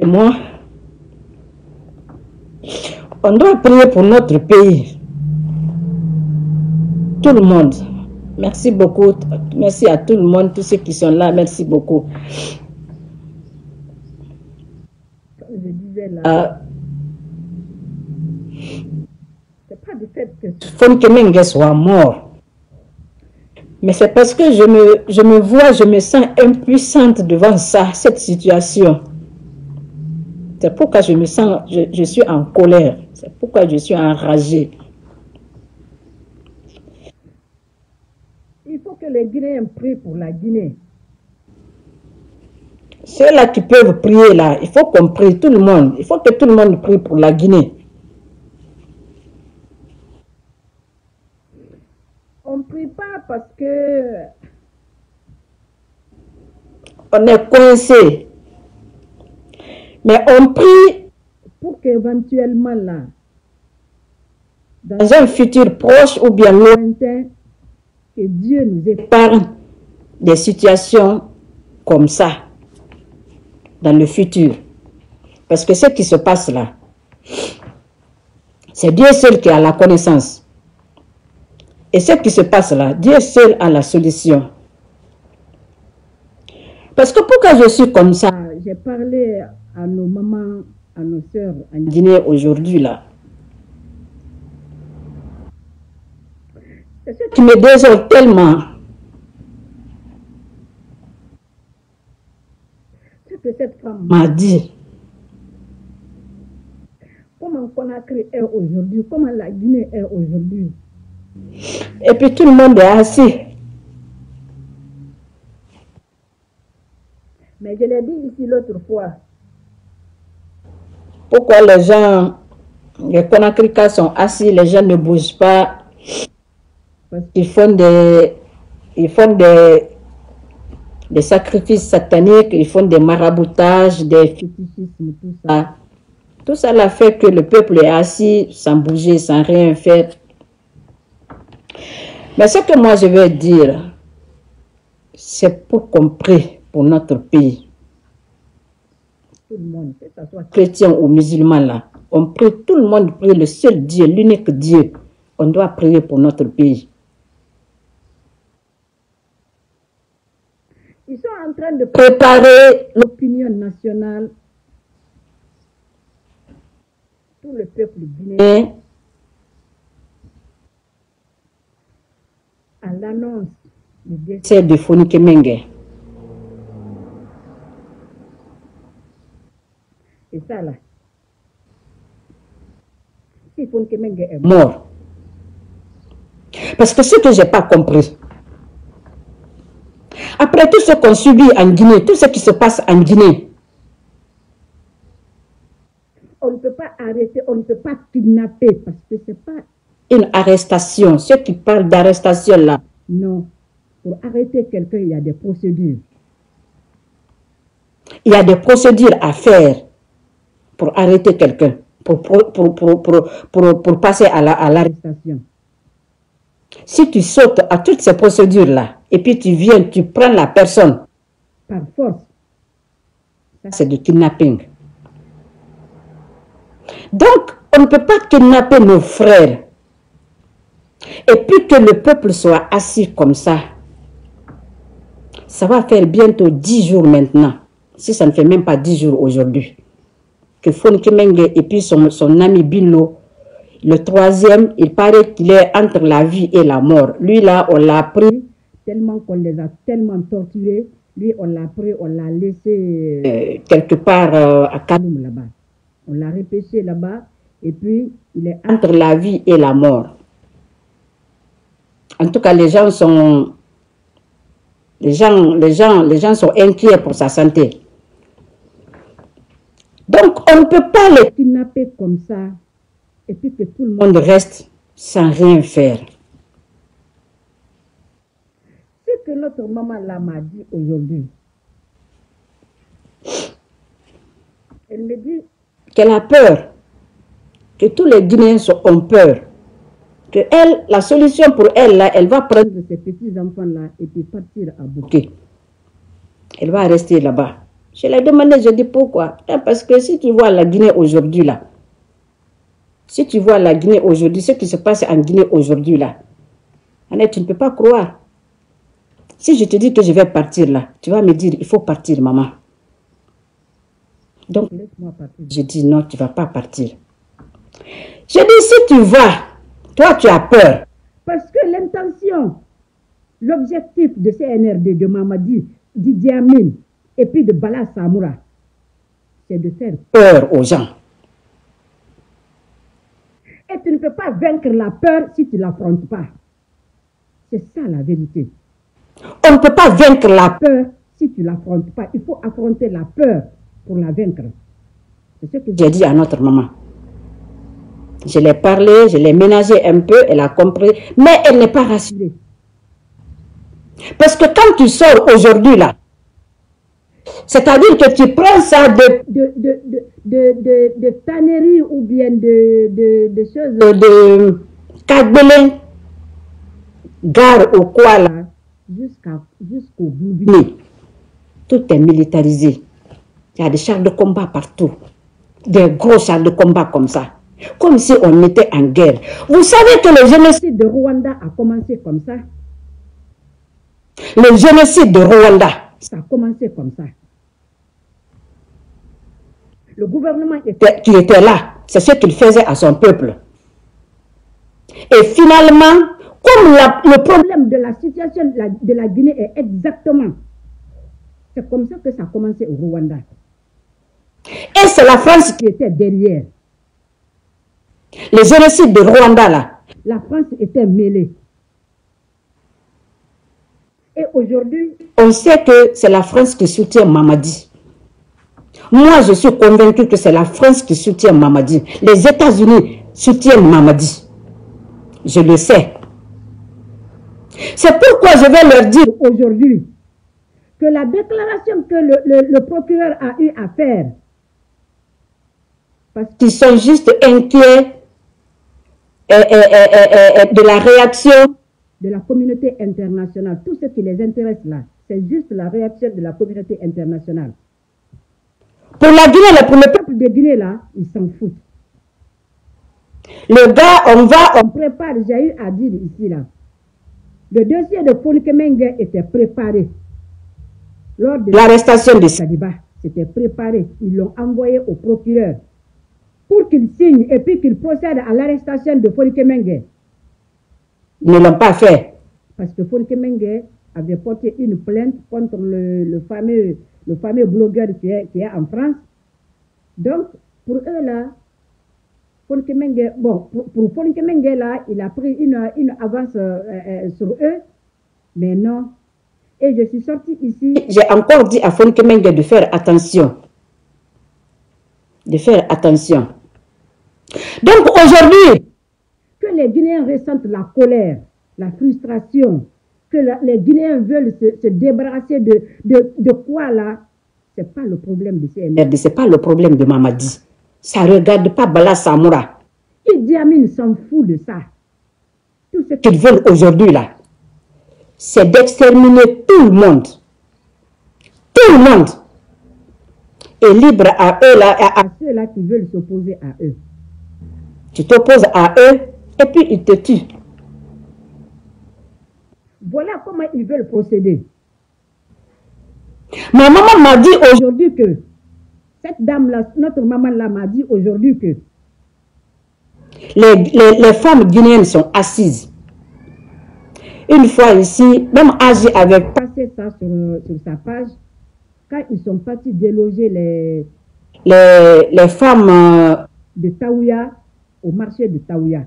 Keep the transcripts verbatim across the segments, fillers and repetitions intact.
et moi, on doit prier pour notre pays. Tout le monde. Merci beaucoup. Merci à tout le monde, tous ceux qui sont là. Merci beaucoup. Je disais là, c'est pas du fait que Foniké Mangué soit mort, mais c'est parce que je me, je me vois, je me sens impuissante devant ça, cette situation. C'est pourquoi je me sens, je, je suis en colère. C'est pourquoi je suis enragée. Il faut que les Guinéens prient pour la Guinée. Ceux-là qui peuvent prier là, il faut qu'on prie, tout le monde. Il faut que tout le monde prie pour la Guinée. On ne prie pas parce que... on est coincé. Mais on prie pour qu'éventuellement là, dans, dans un futur proche ou bien lointain, que Dieu nous épargne des situations comme ça, dans le futur. Parce que ce qui se passe là, c'est Dieu seul qui a la connaissance. Et ce qui se passe là, Dieu seul a la solution. Parce que pourquoi je suis comme ça? J'ai parlé à nos mamans, à nos soeurs, à nos Guinée aujourd'hui là. Tu me désordres tellement. Ce que cette femme m'a dit. Comment Conakry est aujourd'hui, comment la Guinée est aujourd'hui. Et puis tout le monde est assis. Mais je l'ai dit ici l'autre fois. Pourquoi les gens, les Conakricas sont assis, les gens ne bougent pas. Parce qu'ils font des, ils font des, des sacrifices sataniques, ils font des maraboutages, des fétichismes, tout ça. Tout ça l'a fait que le peuple est assis, sans bouger, sans rien faire. Mais ce que moi je veux dire, c'est pour qu'on prie pour notre pays. Tout le monde, que ce soit chrétien ou musulman là, on prie, tout le monde prie, le seul Dieu, l'unique Dieu. On doit prier pour notre pays. Ils sont en train de préparer l'opinion nationale. Tout le peuple guinéen à l'annonce du décès de Foniké Mangué. Et ça là, si Foniké Mangué est mort. Parce que ce que je n'ai pas compris, après tout ce qu'on subit en Guinée, tout ce qui se passe en Guinée, on ne peut pas arrêter, on ne peut pas kidnapper, parce que ce n'est pas une arrestation. Ceux qui parlent d'arrestation là, non. Pour arrêter quelqu'un, il y a des procédures. Il y a des procédures à faire pour arrêter quelqu'un, pour, pour, pour, pour, pour, pour, pour passer à l'arrestation. Si tu sautes à toutes ces procédures-là, et puis tu viens, tu prends la personne par force, c'est du kidnapping. Donc, on ne peut pas kidnapper nos frères. Et puis que le peuple soit assis comme ça, ça va faire bientôt dix jours maintenant, si ça ne fait même pas dix jours aujourd'hui, que Foniké Mangué et puis son, son ami BILLO, le troisième, il paraît qu'il est entre la vie et la mort. Lui, là, on l'a pris tellement qu'on les a tellement torturés. Lui, on l'a pris, on l'a laissé euh, quelque part euh, à Kaloum, là-bas. On l'a repêché là-bas. Et puis, il est entre la vie et la mort. En tout cas, les gens sont... Les gens, les gens, les gens sont inquiets pour sa santé. Donc, on ne peut pas les kidnapper comme ça. Et puis que tout le monde reste sans rien faire. Ce que notre maman là m'a dit aujourd'hui, elle me dit qu'elle a peur, que tous les Guinéens ont peur, que elle, la solution pour elle là, elle va prendre ses petits enfants là et puis partir à Boké. Elle va rester là-bas Je l'ai demandé, je dis pourquoi? Parce que si tu vois la Guinée aujourd'hui là, si tu vois la Guinée aujourd'hui, ce qui se passe en Guinée aujourd'hui là, Annette, tu ne peux pas croire. Si je te dis que je vais partir là, tu vas me dire, il faut partir maman. Donc, laisse-moi partir. Je dis non, tu ne vas pas partir. Je dis, si tu vas, toi tu as peur. Parce que l'intention, l'objectif de C N R D, de Mamadi, d'Idi Amin et puis de Bala Samoura, c'est de faire peur aux gens. Et tu ne peux pas vaincre la peur si tu ne l'affrontes pas. C'est ça la vérité. On ne peut pas vaincre la peur si tu ne l'affrontes pas. Il faut affronter la peur pour la vaincre. C'est ce que j'ai dit à notre maman. Je l'ai parlé, je l'ai ménagé un peu, elle a compris, mais elle n'est pas rassurée. Parce que quand tu sors aujourd'hui là, c'est-à-dire que tu prends ça de de, de, de, de, de, de tannerie ou bien de, de, de choses de, de Kagbélé, gare au Kuala, jusqu'au jusqu'au Boubiné. Tout est militarisé. Il y a des chars de combat partout. Des gros chars de combat comme ça. Comme si on était en guerre. Vous savez que le génocide de Rwanda a commencé comme ça. Le génocide de Rwanda, ça a commencé comme ça. Le gouvernement était, qui était là, c'est ce qu'il faisait à son peuple. Et finalement, comme la, le problème de la situation de la, de la Guinée est exactement, c'est comme ça que ça a commencé au Rwanda. Et c'est la France qui était derrière. Le génocide de Rwanda là, la France était mêlée. Et aujourd'hui, on sait que c'est la France qui soutient Mamadi. Moi, je suis convaincu que c'est la France qui soutient Mamadi. Les États-Unis soutiennent Mamadi. Je le sais. C'est pourquoi je vais leur dire aujourd'hui que la déclaration que le, le, le procureur a eu à faire, parce qu'ils sont juste inquiets et, et, et, et, et de la réaction de la communauté internationale. Tout ce qui les intéresse là, c'est juste la réaction de la communauté internationale. Pour la Guinée, là, pour le peuple de Guinée là, ils s'en foutent. Le gars, on va, on prépare, j'ai eu à dire ici là, le dossier de Foniké Mangué était préparé. Lors de l'arrestation de Saliba, c'était préparé. Ils l'ont envoyé au procureur pour qu'il signe et puis qu'il procède à l'arrestation de Foniké Mangué. Ils ne l'ont pas fait. Parce que Foniké Mangué avait porté une plainte contre le, le, fameux, le fameux blogueur qui est, qui est en France. Donc, pour eux là, Foniké Mangué, bon, pour, pour Foniké Mangué là, il a pris une, une avance euh, euh, sur eux, mais non. Et je suis sortie ici. J'ai encore dit à Foniké Mangué de faire attention. De faire attention. Donc aujourd'hui, que les Guinéens ressentent la colère, la frustration, que la, les Guinéens veulent se, se débarrasser de, de, de quoi là, ce n'est pas le problème de C N R D, ce n'est pas le problème de Mamadi. Ça ne regarde pas Bala Samoura. Idi Amin s'en fout de ça. Tout ce qu'ils veulent aujourd'hui là, c'est d'exterminer tout le monde. Tout le monde est libre à eux là, à, à ceux là qui veulent s'opposer à eux. Tu t'opposes à eux, et puis ils te tuent. Voilà comment ils veulent procéder. Ma maman m'a dit aujourd'hui que, cette dame-là, notre maman-là m'a dit aujourd'hui que les, les, les femmes guinéennes sont assises. Une fois ici, même Agi avait passé ça sur, sur sa page, quand ils sont partis déloger les, les, les femmes euh, de Taouya, au marché de Taouya.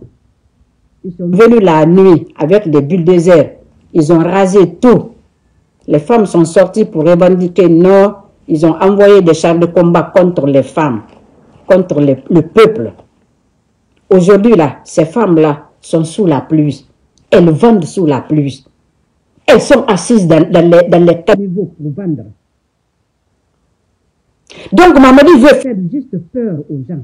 Ils sont venus la nuit avec des bulldozers. Ils ont rasé tout. Les femmes sont sorties pour revendiquer non. Ils ont envoyé des chars de combat contre les femmes, contre les, le peuple. Aujourd'hui, là, ces femmes-là sont sous la pluie. Elles vendent sous la pluie. Elles sont assises dans, dans les, dans les caniveaux pour vendre. Donc, Mamadi veut faire juste peur aux gens.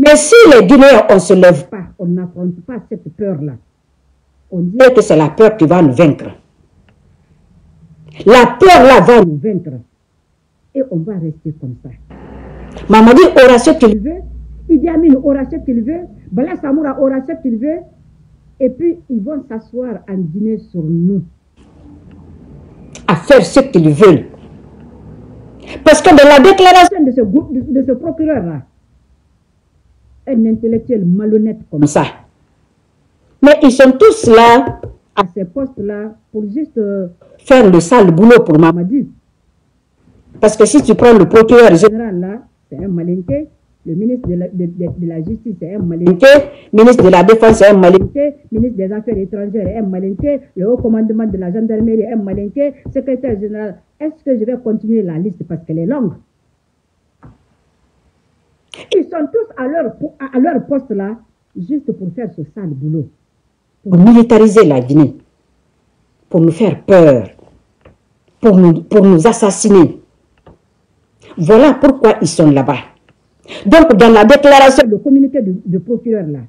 Mais si les Guinéens, on ne se lève pas, on n'affronte pas cette peur-là. On dit que c'est la peur qui va nous vaincre. La peur-là va nous vaincre. et on va rester comme ça. Mamadi aura ce qu'il veut, Idi Amin aura ce qu'il veut, Bala Samoura aura ce qu'il veut, et puis ils vont s'asseoir en dîner sur nous. À faire ce qu'ils veulent. Parce que dans la déclaration de ce, de ce procureur-là, un intellectuel malhonnête comme ça, mais ils sont tous là, à ces postes-là, pour juste euh, faire le sale boulot pour Mamadi. Parce que si tu prends le procureur général là, c'est un malinqué. Le ministre de la, de, de, de la Justice est un malinqué. Le ministre de la Défense est un malinqué. Le ministre des Affaires étrangères est un malinqué. Le haut commandement de la gendarmerie est un malinqué. Secrétaire général, est-ce que je vais continuer la liste parce qu'elle est longue? Ils sont tous à leur, à leur poste là, juste pour faire ce sale boulot. Pour militariser la Guinée. Pour nous faire peur. Pour nous, pour nous assassiner. Voilà pourquoi ils sont là-bas. Donc, dans la déclaration, le communiqué du, du procureur, là,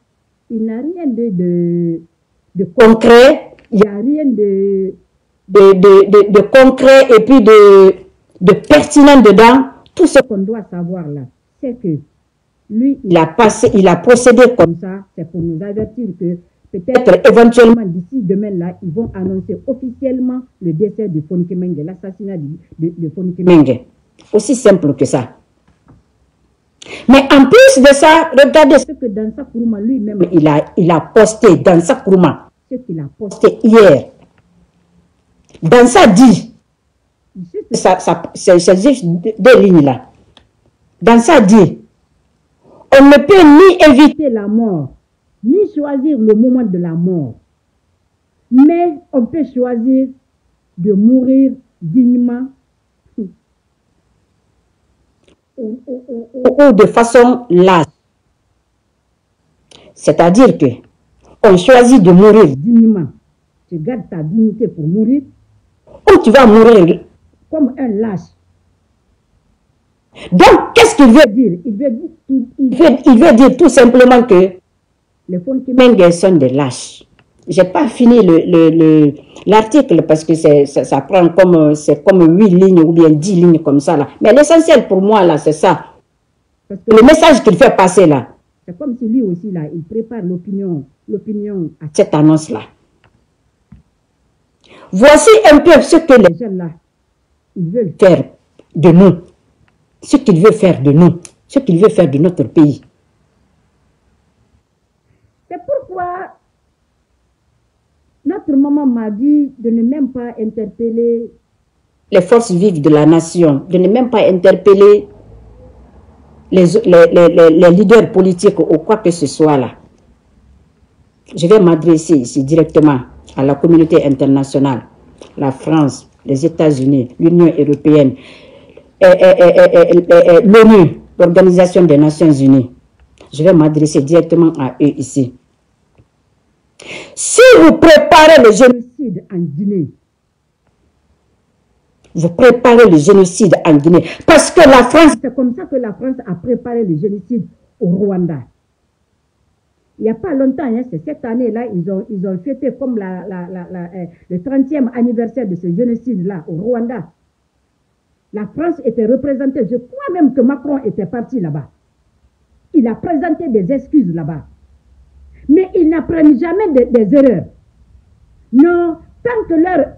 il n'a rien de, de, de concret, il n'y a rien de, de, de, de, de concret et puis de, de pertinent dedans. Tout ce qu'on doit savoir, là, c'est que lui, il a, passé, il a procédé comme ça, c'est pour nous avertir que peut-être éventuellement d'ici demain, là, ils vont annoncer officiellement le décès de Foniké Mangué, l'assassinat de, de, de Foniké Mangué. Aussi simple que ça. Mais en plus de ça, regardez ce que Dansa Kourouma lui-même, il a, il a posté, Dansa Kourouma, ce qu'il a posté hier. Dansa dit, c'est juste deux lignes là. Dansa dit, on ne peut ni éviter la mort, ni choisir le moment de la mort, mais on peut choisir de mourir dignement, Ou, ou, ou, ou, ou de façon lasse. C'est-à-dire que on choisit de mourir dignement. Tu gardes ta dignité pour mourir. Ou tu vas mourir comme un lâche. Donc, qu'est-ce qu'il veut dire? Il veut, il, il, veut, il veut dire tout simplement que les Foniké Mangué sont des lâches. Je n'ai pas fini l'article le, le, le, parce que ça, ça prend comme c'est comme huit lignes ou bien dix lignes comme ça. Là. Mais l'essentiel pour moi, là, c'est ça. Parce que le message qu'il fait passer, là. C'est comme si lui aussi, là, il prépare l'opinion à cette annonce-là. Voici un peu ce que les jeunes, là, ils veulent faire de nous. Ce qu'ils veulent faire de nous. Ce qu'ils veulent faire de notre pays. C'est pourquoi... Notre maman m'a dit de ne même pas interpeller les forces vives de la nation, de ne même pas interpeller les, les, les, les leaders politiques ou quoi que ce soit là. Je vais m'adresser ici directement à la communauté internationale, la France, les États-Unis, l'Union européenne, et, et, et, et, et, l'ONU, l'Organisation des Nations Unies. Je vais m'adresser directement à eux ici. Si vous préparez le génocide en Guinée, vous préparez le génocide en Guinée, parce que la France, c'est comme ça que la France a préparé le génocide au Rwanda. Il n'y a pas longtemps, hein, c'est cette année-là, ils ont, ils ont fêté comme la, la, la, la, le trentième anniversaire de ce génocide-là au Rwanda. La France était représentée, je crois même que Macron était parti là-bas. Il a présenté des excuses là-bas. Mais ils n'apprennent jamais de, des erreurs. Non, tant que leur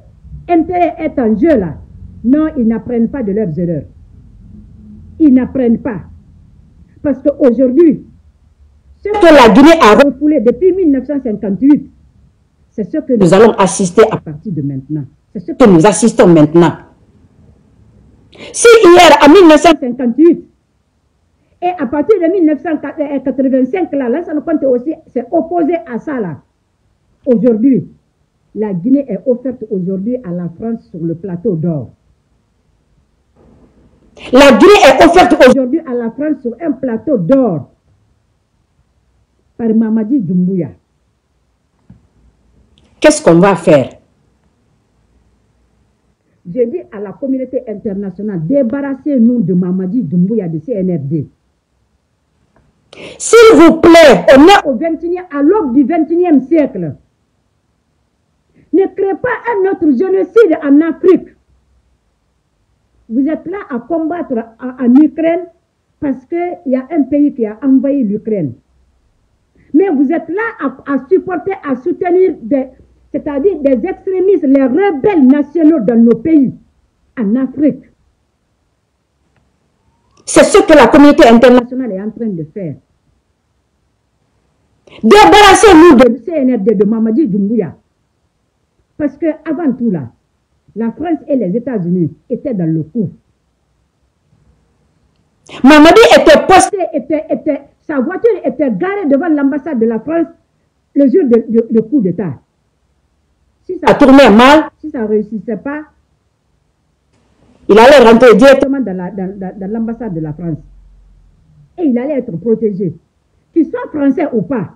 intérêt est en jeu là, non, ils n'apprennent pas de leurs erreurs. Ils n'apprennent pas. Parce qu'aujourd'hui, ce que la Guinée a refoulé depuis mille neuf cent cinquante-huit, c'est ce que nous, nous allons assister à partir de maintenant. C'est ce que nous assistons maintenant. Si hier, en mille neuf cent cinquante-huit, et à partir de mille neuf cent quatre-vingt-cinq, là, Alassane Ouattara aussi s'est opposé à ça, là. Aujourd'hui, la Guinée est offerte aujourd'hui à la France sur le plateau d'or. La Guinée est offerte aujourd'hui à la France sur un plateau d'or par Mamadi Doumbouya. Qu'est-ce qu'on va faire? Je dis à la communauté internationale, débarrassez-nous de Mamadi Doumbouya de C N R D. S'il vous plaît, on est au vingt-et-unième, à l'aube du vingt-et-unième siècle. Ne créez pas un autre génocide en Afrique. Vous êtes là à combattre en Ukraine parce qu'il y a un pays qui a envahi l'Ukraine. Mais vous êtes là à, à supporter, à soutenir, c'est-à-dire des extrémistes, les rebelles nationaux dans nos pays, en Afrique. C'est ce que la communauté internationale est en train de faire. Débarrassez-nous de C N R D, de Mamadi Doumbouya. Parce qu'avant tout là, la France et les États-Unis étaient dans le coup. Mamadi était posté, était, était, sa voiture était garée devant l'ambassade de la France le jour du coup d'État. Si ça tournait mal, si ça ne réussissait pas, il allait rentrer directement dans l'ambassade la, de la France. Et il allait être protégé. Tu sois français ou pas,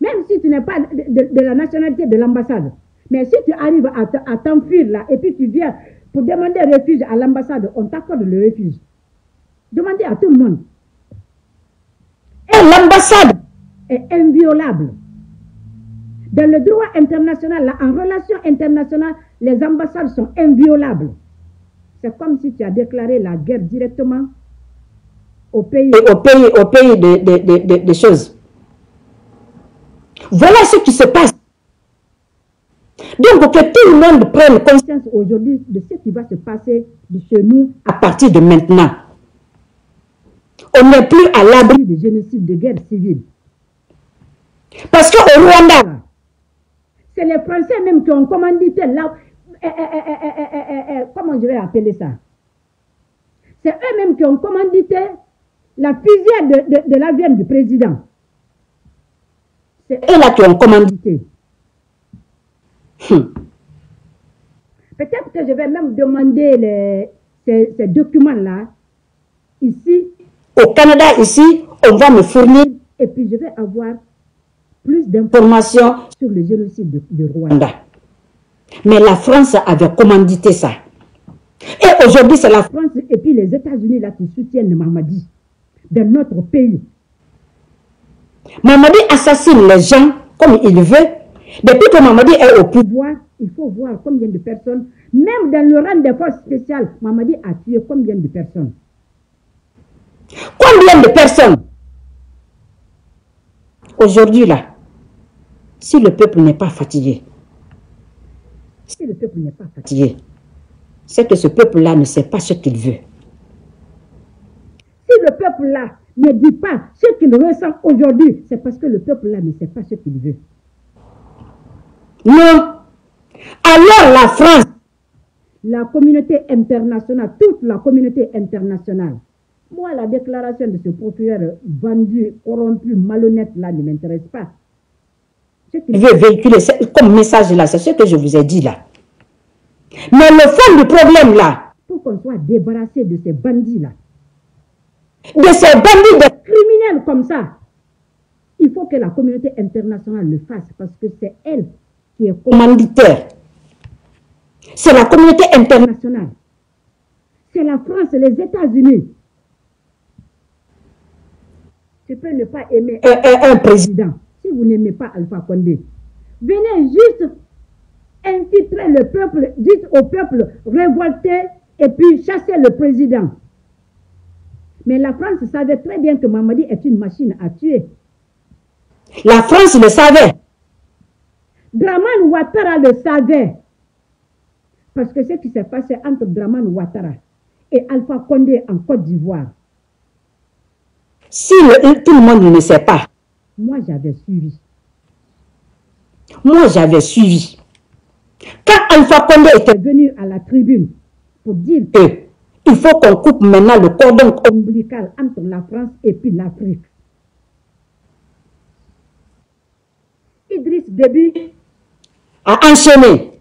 même si tu n'es pas de, de, de la nationalité de l'ambassade, mais si tu arrives à t'enfuir là et puis tu viens pour demander refuge à l'ambassade, on t'accorde le refuge. Demandez à tout le monde. Et l'ambassade est inviolable. Dans le droit international, là, en relation internationale, les ambassades sont inviolables. C'est comme si tu as déclaré la guerre directement au pays, et au pays, au pays des de, de, de, de choses. Voilà ce qui se passe. Donc que tout le monde prenne conscience aujourd'hui de ce qui va se passer de chez nous à partir de maintenant. On n'est plus à l'abri de génocide, de guerre civile. Parce qu'au Rwanda, c'est les Français même qui ont commandité là. Eh, eh, eh, eh, eh, eh, eh, eh, comment je vais appeler ça? C'est eux-mêmes qui ont commandité la fusillade de, de, de l'avion du président. C'est eux-là qui ont commandité. Hum. Peut-être que je vais même demander les, ces, ces documents-là, ici. Au Canada, ici, on va me fournir. Et puis je vais avoir plus d'informations sur le génocide de, de Rwanda. Mais la France avait commandité ça. Et aujourd'hui, c'est la France et puis les États-Unis là qui soutiennent Mamadi dans notre pays. Mamadi assassine les gens comme il veut. Depuis que Mamadi est au pouvoir, il faut voir combien de personnes, même dans le rang des forces spéciales, Mamadi a tué combien de personnes. Combien de personnes? Aujourd'hui là, si le peuple n'est pas fatigué, si le peuple n'est pas fatigué, c'est que ce peuple-là ne sait pas ce qu'il veut. Si le peuple-là ne dit pas ce qu'il ressent aujourd'hui, c'est parce que le peuple-là ne sait pas ce qu'il veut. Non. Alors la France, la communauté internationale, toute la communauté internationale, moi la déclaration de ce procureur vendu, corrompu, malhonnête-là ne m'intéresse pas. Ce qu'il veut véhiculer comme message-là, c'est ce que je vous ai dit là. Mais le fond du problème là, pour qu'on soit débarrassé de ces bandits là, de ces bandits de criminels comme ça, il faut que la communauté internationale le fasse parce que c'est elle qui est commanditaire. C'est la communauté internationale. C'est la France, les États-Unis. Tu peux ne pas aimer un, un, un président. Si vous n'aimez pas Alpha Condé, venez juste infiltrer le peuple, dites au peuple, révoltez et puis chassez le président. Mais la France savait très bien que Mamadi est une machine à tuer. La France le savait. Dramane Ouattara le savait. Parce que ce qui s'est passé entre Dramane Ouattara et Alpha Condé en Côte d'Ivoire. Si le, tout le monde ne sait pas. Moi j'avais suivi. Moi j'avais suivi. Quand Alpha Condé était venu à la tribune pour dire qu'il faut qu'on coupe maintenant le cordon ombilical entre la France et puis l'Afrique. Idriss Déby a enchaîné.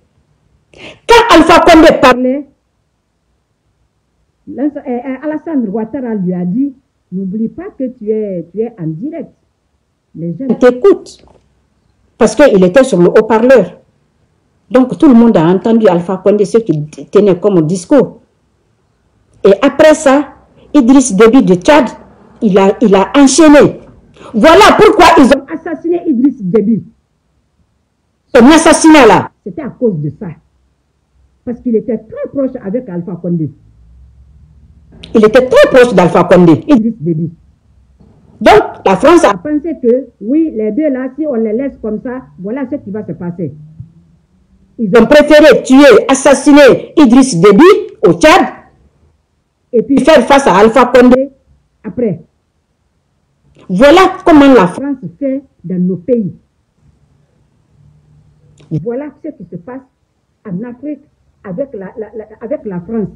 Quand Alpha Condé parlait, Alassane Ouattara lui a dit, n'oublie pas que tu es, tu es en direct. Les gens t'écoutent. Parce qu'il était sur le haut-parleur. Donc tout le monde a entendu Alpha Condé, ce qu'il tenait comme discours. Et après ça, Idriss Déby de Tchad, il a, il a enchaîné. Voilà pourquoi ils ont assassiné Idriss Déby. Son assassinat là, c'était à cause de ça. Parce qu'il était très proche avec Alpha Condé. il était très proche d'Alpha Condé, Idriss Déby. Donc, la France a pensé que, oui, les deux là, si on les laisse comme ça, voilà ce qui va se passer. Ils ont préféré tuer, assassiner Idriss Déby au Tchad et puis faire face à Alpha Condé après. Voilà comment la France fait dans nos pays. Voilà ce qui se passe en Afrique avec la, la, la, avec la France.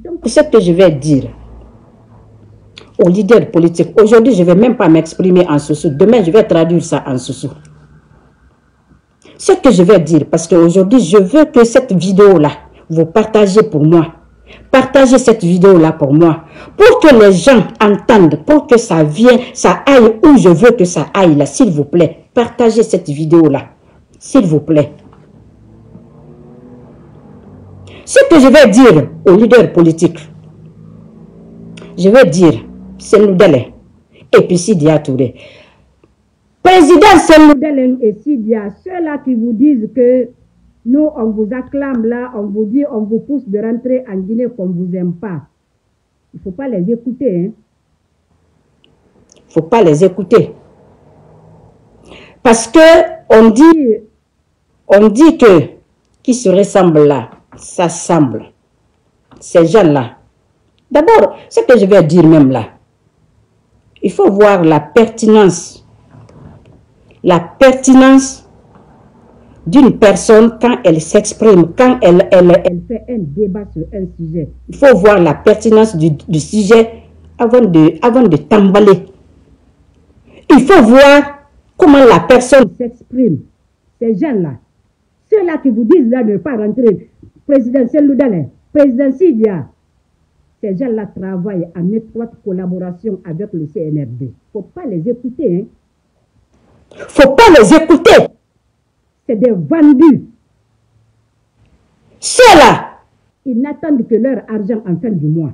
Donc, ce que je vais dire aux leaders politiques, aujourd'hui je ne vais même pas m'exprimer en soussou, demain je vais traduire ça en soussou. Ce que je vais dire, parce qu'aujourd'hui je veux que cette vidéo-là, vous partagez pour moi. Partagez cette vidéo-là pour moi, pour que les gens entendent, pour que ça vienne, ça aille où je veux que ça aille, là, s'il vous plaît. Partagez cette vidéo-là, s'il vous plaît. Ce que je vais dire aux leaders politiques, je vais dire, Senou Dalein et puis Sidia Touré. Président Senou Dalein et Sidia, ceux-là qui vous disent que nous, on vous acclame là, on vous dit, on vous pousse de rentrer en Guinée qu'on ne vous aime pas. Il ne faut pas les écouter. Hein? Il ne faut pas les écouter. Parce que on dit, on dit que qui se ressemble là, ça semble. Ces gens-là. D'abord, ce que je vais dire même là, il faut voir la pertinence. La pertinence d'une personne quand elle s'exprime, quand elle, elle, elle fait un débat sur un sujet. Il faut voir la pertinence du, du sujet avant de, avant de t'emballer. Il faut voir comment la personne s'exprime. Ces gens-là, ceux-là qui vous disent là de ne pas rentrer, président Senou Dalein, président Sidia, ces gens-là travaillent en étroite collaboration avec le C N R D. Il ne faut pas les écouter. Hein? Il ne faut pas les écouter. C'est des vendus. Ceux-là, ils n'attendent que leur argent en fin du mois.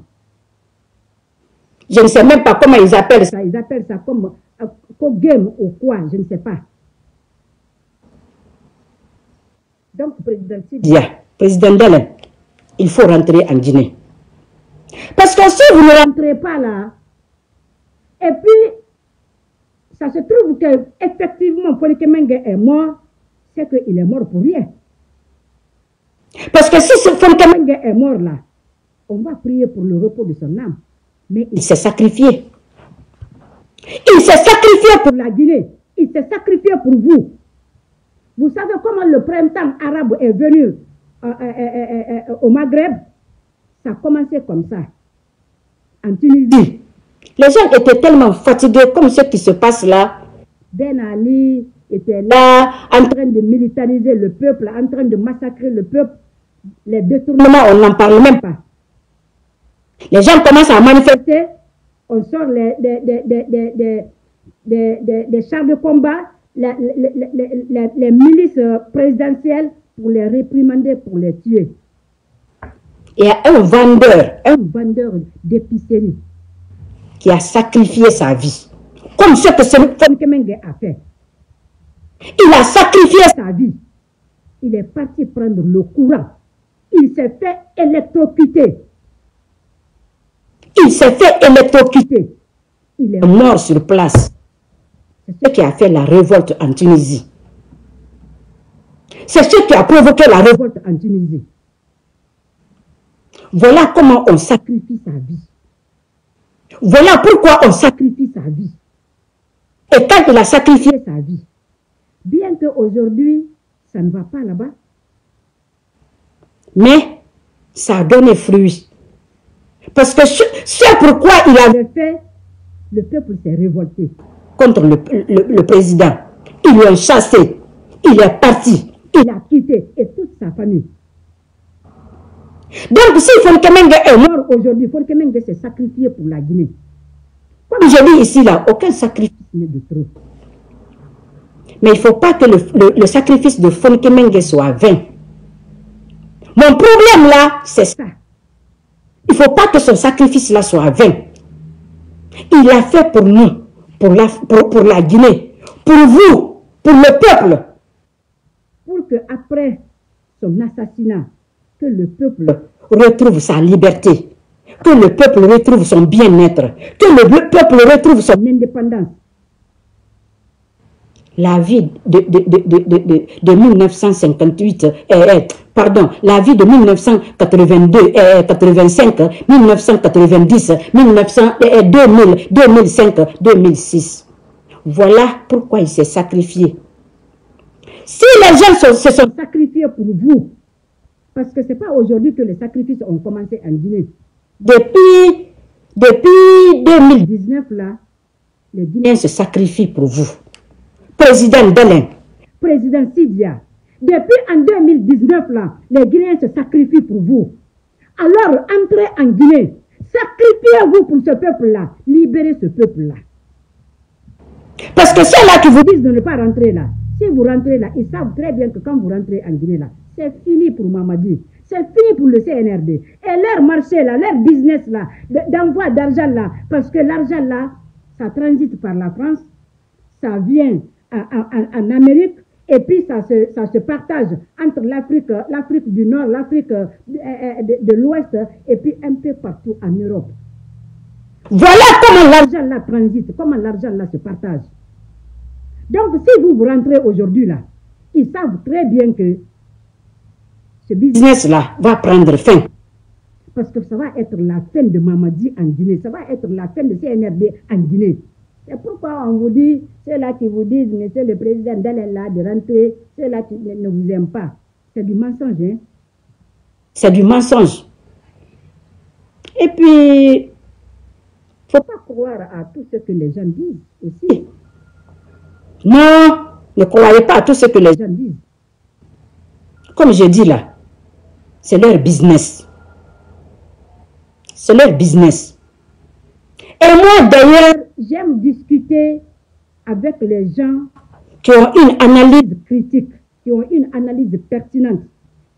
Je ne sais même pas comment ils appellent ça. Ils appellent ça comme uh, co-game ou quoi, je ne sais pas. Donc, président Sidia, yeah. président Dalein, il faut rentrer en Guinée. Parce que si vous ne rentrez pas là, et puis, ça se trouve que effectivement Foniké Mangué est mort, c'est qu'il est mort pour rien. Parce que si Foniké Mangué est mort là, on va prier pour le repos de son âme. Mais il s'est sacrifié. Il s'est sacrifié pour la Guinée. Il s'est sacrifié pour vous. Vous savez comment le printemps arabe est venu euh, euh, euh, euh, euh, au Maghreb? Ça a commencé comme ça. En Tunisie. Les gens étaient tellement fatigués comme ce qui se passe là. Ben Ali était là, en train de militariser le peuple, en train de massacrer le peuple. Les détournements, on n'en parle même pas. Les gens commencent à manifester. On sort les, les, les, les, les, les, les, les, les chars de combat, les, les, les, les, les milices présidentielles pour les réprimander, pour les tuer. Il y a un vendeur, un vendeur d'épicerie qui a sacrifié sa vie, comme ce que Foniké Mangué a fait. Il a sacrifié sa vie. Il est parti prendre le courant. Il s'est fait électrocuter. Il s'est fait électrocuter. Il est mort sur place. C'est ce qui a fait la révolte en Tunisie. C'est ce qui a provoqué la révolte en Tunisie. Voilà comment on sacrifie sa vie. Voilà pourquoi on sacrifie sa vie. Et quand il a sacrifié sa vie, bien qu'aujourd'hui, ça ne va pas là-bas, mais ça a donné fruit. Parce que c'est pourquoi il avait fait, le peuple s'est révolté contre le, le, le président. Ils l'ont chassé, il est parti, il a quitté et toute sa famille. Donc, si Foniké Mangué est mort aujourd'hui, Foniké Mangué s'est sacrifié pour la Guinée. Comme je dis ici, là, aucun sacrifice n'est de trop. Mais il ne faut pas que le, le, le sacrifice de Foniké Mangué soit vain. Mon problème, là, c'est ça. Il ne faut pas que son sacrifice, là, soit vain. Il l'a fait pour nous, pour la, pour, pour la Guinée, pour vous, pour le peuple. Pour qu'après son assassinat, que le peuple retrouve sa liberté, que le peuple retrouve son bien-être, que le peuple retrouve son indépendance. La vie de, de, de, de, de, de mille neuf cent cinquante-huit, est, pardon, la vie de mille neuf cent quatre-vingt-deux, est, quatre-vingt-cinq, mille neuf cent quatre-vingt-dix, mille neuf cents, est, deux mille, deux mille cinq, deux mille six. Voilà pourquoi il s'est sacrifié. Si les gens se sont, sont sacrifiés pour vous, parce que ce n'est pas aujourd'hui que les sacrifices ont commencé en Guinée. Depuis, depuis deux mille dix-neuf, là, les Guinéens se sacrifient pour vous. Président Dalein, président Sidia, depuis en deux mille dix-neuf, là, les Guinéens se sacrifient pour vous. Alors, entrez en Guinée, sacrifiez-vous pour ce peuple-là, libérez ce peuple-là. Parce que ceux-là qui vous disent de ne pas rentrer là, si vous rentrez là, ils savent très bien que quand vous rentrez en Guinée là, c'est fini pour Mamadi, c'est fini pour le C N R D. Et leur marché là, leur business là, d'envoi d'argent là, parce que l'argent là, ça transite par la France, ça vient en, en, en Amérique, et puis ça se, ça se partage entre l'Afrique, l'Afrique du Nord, l'Afrique de, de, de l'Ouest, et puis un peu partout en Europe. Voilà comment l'argent là transite, comment l'argent là se partage. Donc si vous vous rentrez aujourd'hui là, ils savent très bien que ce business là va prendre fin. Parce que ça va être la fin de Mamadi en Guinée, ça va être la fin de C N R D en Guinée. C'est pourquoi on vous dit, ceux-là qui vous disent, monsieur le président Dalein là de rentrer, ceux-là qui ne vous aiment pas. C'est du mensonge, hein? C'est du mensonge. Et puis, il ne faut pas croire à tout ce que les gens disent aussi. Non, ne croyez pas à tout ce que les gens disent. Comme je dis là, c'est leur business. C'est leur business. Et moi d'ailleurs, j'aime discuter avec les gens qui ont une analyse critique, qui ont une analyse pertinente,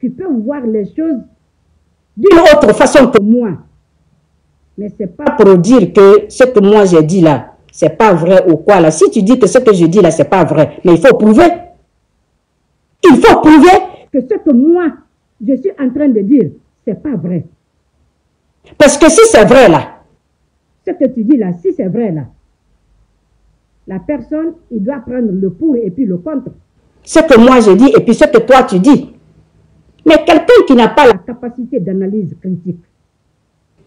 qui peuvent voir les choses d'une autre façon que moi. Mais ce n'est pas pour dire que ce que moi j'ai dit là, c'est pas vrai ou quoi là. Si tu dis que ce que je dis là, c'est pas vrai, mais il faut prouver. Il faut prouver que ce que moi, je suis en train de dire, c'est pas vrai. Parce que si c'est vrai là, ce que tu dis là, si c'est vrai là, la personne, il doit prendre le pour et puis le contre. Ce que moi je dis et puis ce que toi tu dis. Mais quelqu'un qui n'a pas la capacité d'analyse critique,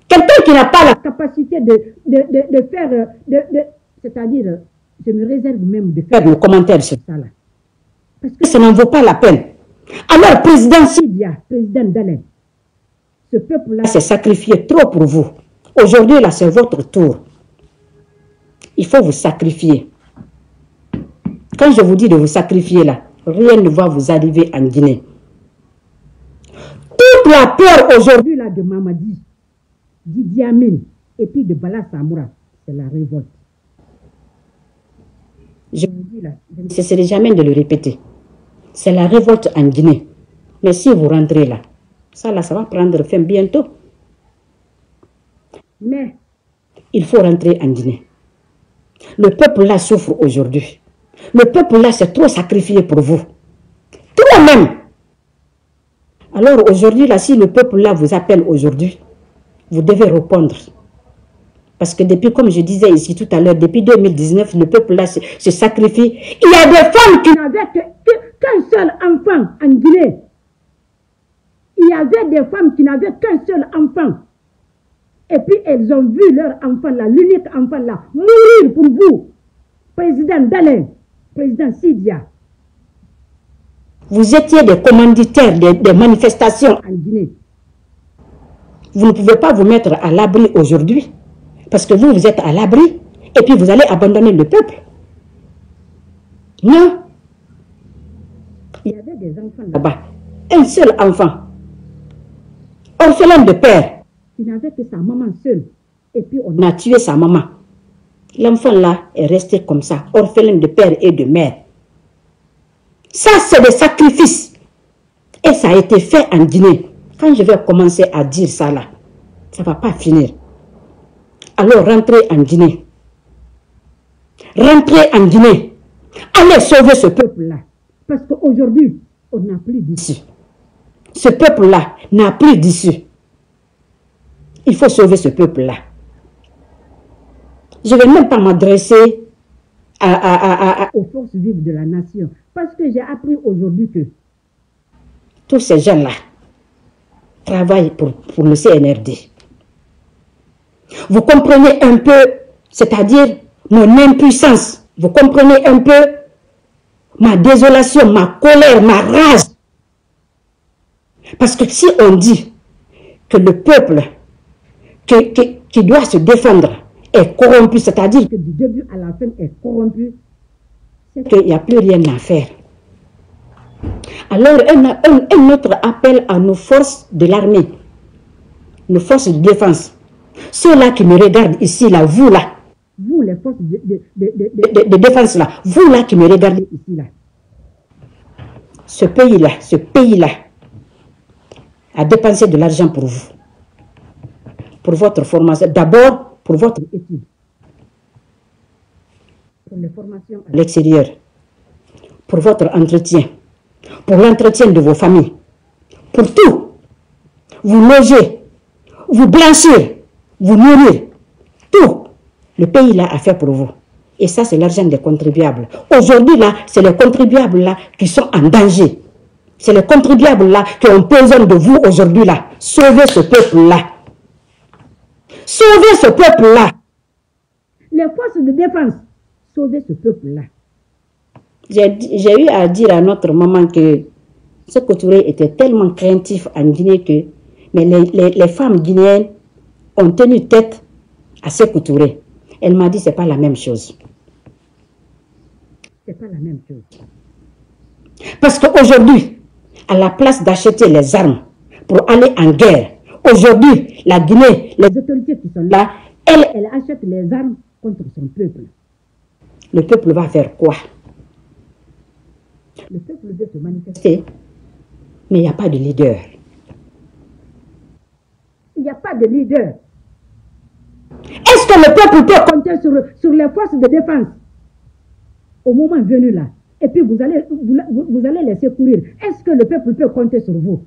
quelqu'un qui n'a pas la capacité de, de, de, de faire, de, de, c'est-à-dire, je me réserve même de faire le commentaire sur ça là. Parce que ça n'en vaut pas la peine. Alors, président Sidia, président Dalein, ce peuple-là s'est sacrifié trop pour vous. Aujourd'hui, là, c'est votre tour. Il faut vous sacrifier. Quand je vous dis de vous sacrifier là, rien ne va vous arriver en Guinée. Toute la peur aujourd'hui là de Mamadi, d'Idi Amin et puis de Bala Samoura, c'est la révolte. Je vous dis là, je ne cesserai jamais de le répéter. C'est la révolte en Guinée. Mais si vous rentrez là, ça là, ça va prendre fin bientôt. Mais il faut rentrer en Guinée. Le peuple là souffre aujourd'hui. Le peuple là s'est trop sacrifié pour vous. Trop même. Alors aujourd'hui là, si le peuple là vous appelle aujourd'hui, vous devez répondre. Parce que depuis, comme je disais ici tout à l'heure, depuis deux mille dix-neuf, le peuple là se, se sacrifie. Il y a des femmes qui n'avaient qu'un seul enfant en Guinée. Il y avait des femmes qui n'avaient qu'un seul enfant. Et puis elles ont vu leur enfant là, l'unique enfant là, mourir pour vous. Président Dalein, président Sidia. Vous étiez des commanditaires des, des manifestations en Guinée. Vous ne pouvez pas vous mettre à l'abri aujourd'hui, parce que vous, vous êtes à l'abri, et puis vous allez abandonner le peuple. Non. Il y avait des enfants là-bas. Un seul enfant, orphelin de père. Il n'avait que sa maman seule, et puis on a tué sa maman. L'enfant là est resté comme ça, orphelin de père et de mère. Ça, c'est des sacrifices. Et ça a été fait en Guinée. Quand je vais commencer à dire ça là, ça ne va pas finir. Alors rentrez en Guinée. Rentrez en Guinée. Allez sauver ce peuple-là. Parce qu'aujourd'hui, on n'a plus d'issue. Ce peuple-là n'a plus d'issue. Il faut sauver ce peuple-là. Je ne vais même pas m'adresser à, à, à, à, aux forces vives de la nation. Parce que j'ai appris aujourd'hui que tous ces gens-là travaillent pour, pour le C N R D. Vous comprenez un peu, c'est-à-dire mon impuissance. Vous comprenez un peu ma désolation, ma colère, ma rage. Parce que si on dit que le peuple que, que, qui doit se défendre est corrompu, c'est-à-dire que du début à la fin est corrompu, c'est qu'il n'y a plus rien à faire. Alors un, un, un autre appel à nos forces de l'armée, nos forces de défense, ceux-là qui me regardent ici, là, vous là, vous les forces de, de, de, de, de, de défense là, vous là qui me regardez ici là, ce pays là, ce pays là, à dépenser de l'argent pour vous, pour votre formation, d'abord pour votre étude, pour les formations à l'extérieur, pour votre entretien, pour l'entretien de vos familles, pour tout, vous loger, vous blanchir, vous nourrir, tout, le pays là a fait pour vous. Et ça c'est l'argent des contribuables. Aujourd'hui là, c'est les contribuables là qui sont en danger. C'est les contribuables là qu'on besoin de vous aujourd'hui là. Sauvez ce peuple là. Sauvez ce peuple là. Les forces de défense, sauvez ce peuple là. J'ai eu à dire à notre maman que ce Touré était tellement craintif en Guinée que mais les, les, les femmes guinéennes ont tenu tête à Sékou Touré. Elle m'a dit c'est pas la même chose. C'est pas la même chose. Parce qu'aujourd'hui, à la place d'acheter les armes pour aller en guerre, aujourd'hui, la Guinée, les autorités qui sont là, elle, elle achète les armes contre son peuple. Le peuple va faire quoi? Le peuple veut se manifester, mais il n'y a pas de leader. Il n'y a pas de leader. Est-ce que le peuple peut compter sur, sur les forces de défense au moment venu là? Et puis vous allez, vous, vous allez laisser courir. Est-ce que le peuple peut compter sur vous?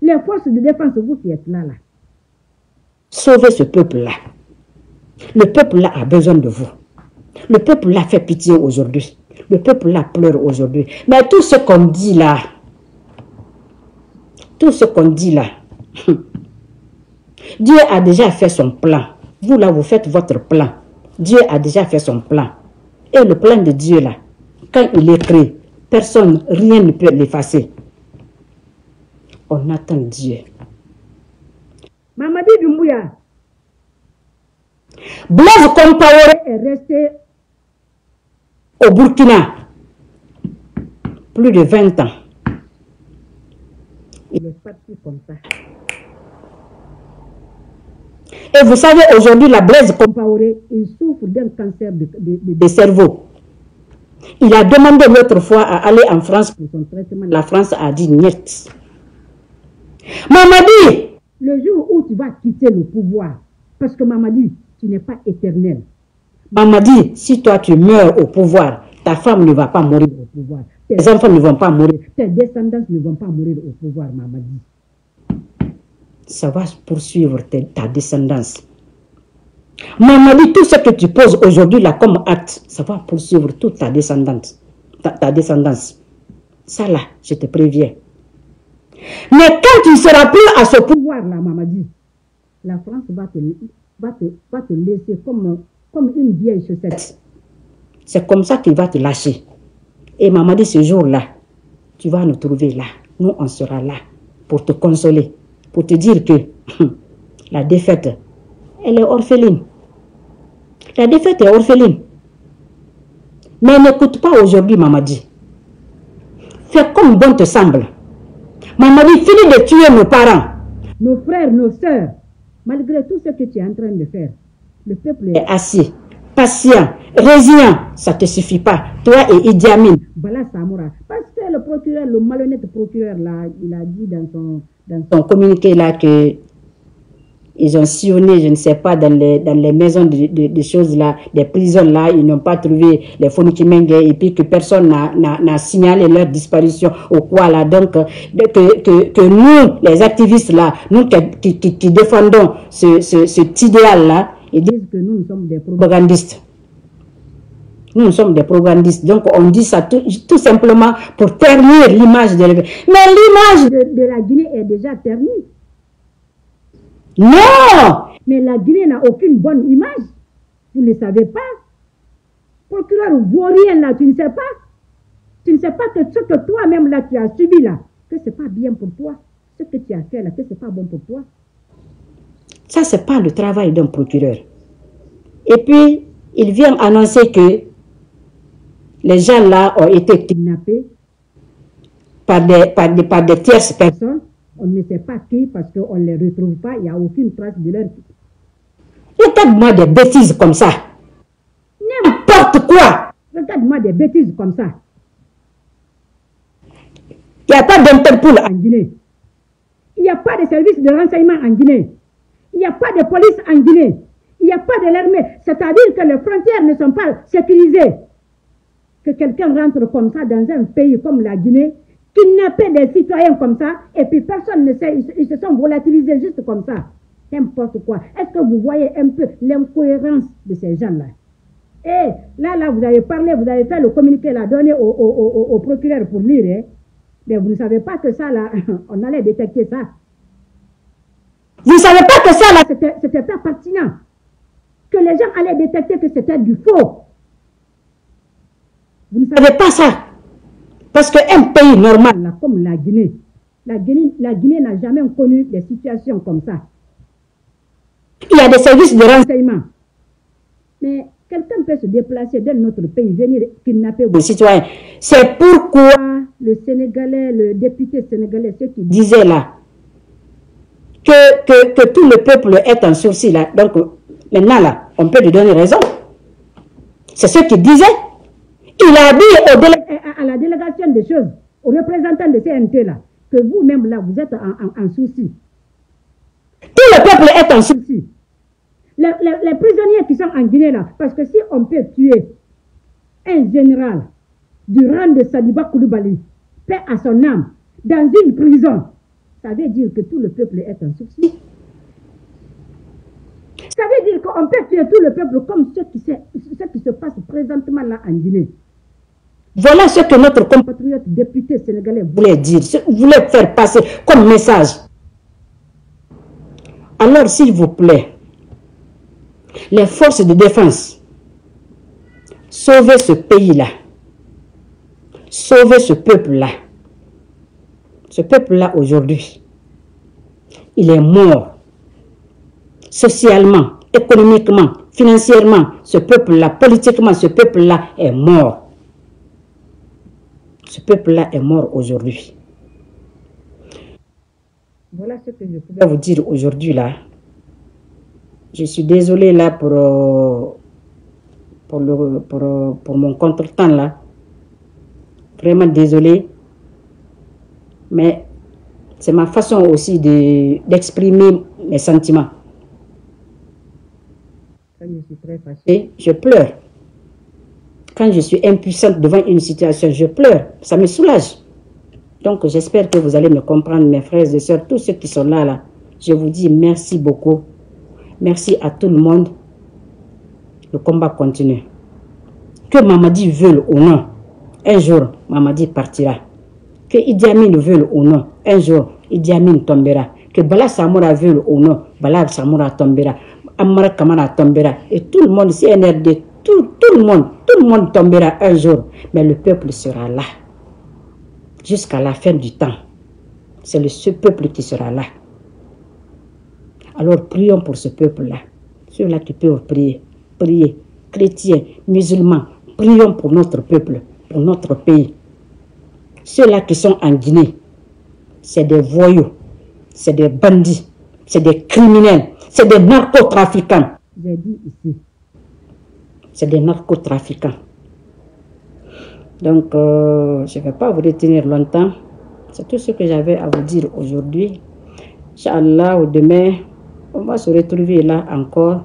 Les forces de défense, vous qui êtes là, là. Sauvez ce peuple-là. Le peuple-là a besoin de vous. Le peuple-là fait pitié aujourd'hui. Le peuple-là pleure aujourd'hui. Mais tout ce qu'on dit là, tout ce qu'on dit là, Dieu a déjà fait son plan. Vous là, vous faites votre plan. Dieu a déjà fait son plan. Et le plan de Dieu là, quand il est créé, personne, rien ne peut l'effacer. On attend Dieu. Mamadi Doumbouya, Blaise Compaoré est resté au Burkina plus de vingt ans. Il est parti comme ça. Et vous savez, aujourd'hui, la Blaise Compaoré, il souffre d'un cancer de, de, de, de cerveau. Il a demandé l'autre fois à aller en France pour son traitement. La France a dit niet. Mamadi, le jour où tu vas quitter le pouvoir, parce que Mamadi, tu n'es pas éternel. Mamadi, si toi tu meurs au pouvoir, ta femme ne va pas mourir au pouvoir. Tes, Tes enfants ne vont pas mourir. Tes descendants ne vont pas mourir au pouvoir, Mamadi. Ça va poursuivre ta descendance. Mamadi, tout ce que tu poses aujourd'hui là comme acte, ça va poursuivre toute ta descendance. Ta, ta descendance. Ça là, je te préviens. Mais quand tu ne seras plus à ce pouvoir là, Mamadi, la France va te, va te, va te laisser comme, comme une vieille chaussette. C'est comme ça qu'il va te lâcher. Et Mamadi, ce jour-là, tu vas nous trouver là. Nous, on sera là pour te consoler, pour te dire que la défaite, elle est orpheline. La défaite est orpheline. Mais n'écoute pas aujourd'hui, Mamadi. Fais comme bon te semble. Mamadi, finis de tuer nos parents, nos frères, nos sœurs. Malgré tout ce que tu es en train de faire, le peuple est assis, patient, résilient. Ça ne te suffit pas. Toi et Idi Amin. Bala Samoura. Parce que le procureur, le malhonnête procureur, là, il a dit dans son, dans son communiqué là que Ils ont sillonné, je ne sais pas, dans les, dans les maisons de, de, de choses là, des prisons là, ils n'ont pas trouvé les Foniké Mangué et puis que personne n'a signalé leur disparition ou quoi là. Donc, que, que, que nous, les activistes là, nous qui, qui, qui défendons ce, ce, cet idéal là, ils disent que nous, nous sommes des propagandistes. Nous, nous sommes des propagandistes. Donc, on dit ça tout, tout simplement pour ternir l'image de la Guinée. Mais l'image de, de la Guinée est déjà ternie. Non! Mais la Guinée n'a aucune bonne image. Vous ne le savez pas. Procureur vaurien, là, tu ne sais pas. Tu ne sais pas que ce que toi-même, là, tu as subi, là, que ce n'est pas bien pour toi. Ce que tu as fait, là, que ce n'est pas bon pour toi. Ça, ce n'est pas le travail d'un procureur. Et puis, il vient annoncer que les gens, là, ont été kidnappés par des, par des, par des tierces personnes. On ne sait pas qui, parce qu'on ne les retrouve pas, il n'y a aucune trace de leur vie. Regarde-moi des bêtises comme ça. N'importe quoi. Regarde-moi des bêtises comme ça. Il n'y a pas d'Interpol en Guinée. Il n'y a pas de service de renseignement en Guinée. Il n'y a pas de police en Guinée. Il n'y a pas de l'armée. C'est-à-dire que les frontières ne sont pas sécurisées. Que quelqu'un rentre comme ça dans un pays comme la Guinée, kidnapper des citoyens comme ça, et puis personne ne sait, ils se sont volatilisés juste comme ça. N'importe quoi. Est-ce que vous voyez un peu l'incohérence de ces gens-là? Et là, là, vous avez parlé, vous avez fait le communiqué, la donné au, au, au, au procureur pour lire, hein? Mais vous ne savez pas que ça, là, on allait détecter ça. Vous ne savez pas que ça, là, c'était pas pertinent. Que les gens allaient détecter que c'était du faux. Vous ne savez pas ça. Parce qu'un pays normal, là, comme la Guinée, la Guinée la Guinée n'a jamais connu des situations comme ça. Il y a des services de renseignement. Mais quelqu'un peut se déplacer dans notre pays, venir kidnapper vos citoyens. C'est pourquoi le Sénégalais, le député sénégalais, ce qui disait là, que, que, que tout le peuple est en sursis là. Donc maintenant là, on peut lui donner raison. C'est ce qu'il disait. Il a dit au délai à la délégation des choses, aux représentants de C N T là, que vous-même là, vous êtes en, en, en souci. Tout le peuple est en souci. Les, les, les prisonniers qui sont en Guinée là, parce que si on peut tuer un général du rang de Saliba Koulibaly, paix à son âme, dans une prison, ça veut dire que tout le peuple est en souci. Ça veut dire qu'on peut tuer tout le peuple comme ce qui se, ce qui se passe présentement là en Guinée. Voilà ce que notre compatriote député sénégalais voulait dire, voulait faire passer comme message. Alors, s'il vous plaît, les forces de défense, sauvez ce pays-là, sauvez ce peuple-là. Ce peuple-là, aujourd'hui, il est mort. Socialement, économiquement, financièrement, ce peuple-là, politiquement, ce peuple-là est mort. Ce peuple-là est mort aujourd'hui. Voilà ce que je pouvais vous dire aujourd'hui là. Je suis désolée là pour, pour, le, pour, pour mon contretemps là. Vraiment désolée. Mais c'est ma façon aussi d'exprimer de, mes sentiments. Quand je suis très fâchée, je pleure. Quand je suis impuissante devant une situation, je pleure, ça me soulage. Donc j'espère que vous allez me comprendre, mes frères et sœurs, tous ceux qui sont là, là. Je vous dis merci beaucoup. Merci à tout le monde. Le combat continue. Que Mamadi veuille ou non, un jour, Mamadi partira. Que Idi Amin veuille ou non, un jour, Idi Amin tombera. Que Bala Samoura veuille ou non, Bala Samoura tombera. Amara Kamara tombera. Et tout le monde, C N R D, Tout, tout le monde, tout le monde tombera un jour, mais le peuple sera là, jusqu'à la fin du temps. C'est le ce peuple qui sera là. Alors prions pour ce peuple-là, ceux-là qui peuvent prier, prier, chrétiens, musulmans, prions pour notre peuple, pour notre pays. Ceux-là qui sont en Guinée, c'est des voyous, c'est des bandits, c'est des criminels, c'est des narcotrafiquants. J'ai dit ici. C'est des narcotrafiquants. Donc, euh, je ne vais pas vous retenir longtemps. C'est tout ce que j'avais à vous dire aujourd'hui. Inch'Allah, demain, on va se retrouver là encore,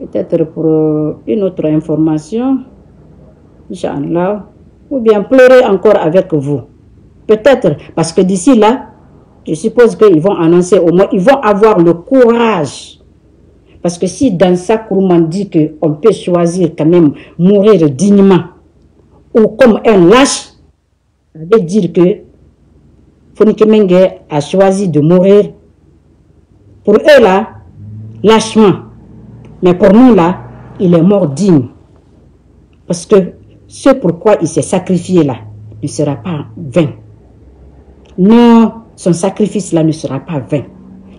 peut-être pour une autre information, Inch'Allah, ou bien pleurer encore avec vous. Peut-être, parce que d'ici là, je suppose qu'ils vont annoncer au moins, ils vont avoir le courage. Parce que si Dansa Kourouma dit qu'on peut choisir quand même mourir dignement, ou comme un lâche, ça veut dire que Foniké Mangué a choisi de mourir. Pour eux là, lâchement. Mais pour nous là, il est mort digne. Parce que ce pourquoi il s'est sacrifié là ne sera pas vain. Non, son sacrifice là ne sera pas vain.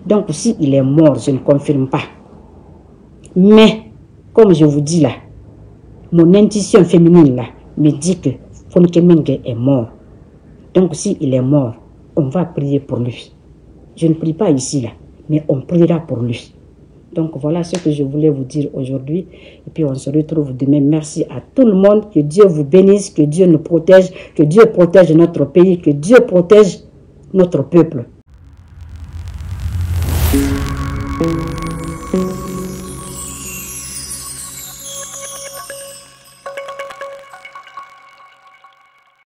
Donc si il est mort, je ne confirme pas. Mais, comme je vous dis là, mon intuition féminine là me dit que Foniké Mangué est mort. Donc si il est mort, on va prier pour lui. Je ne prie pas ici là, mais on priera pour lui. Donc voilà ce que je voulais vous dire aujourd'hui. Et puis on se retrouve demain. Merci à tout le monde. Que Dieu vous bénisse, que Dieu nous protège, que Dieu protège notre pays, que Dieu protège notre peuple.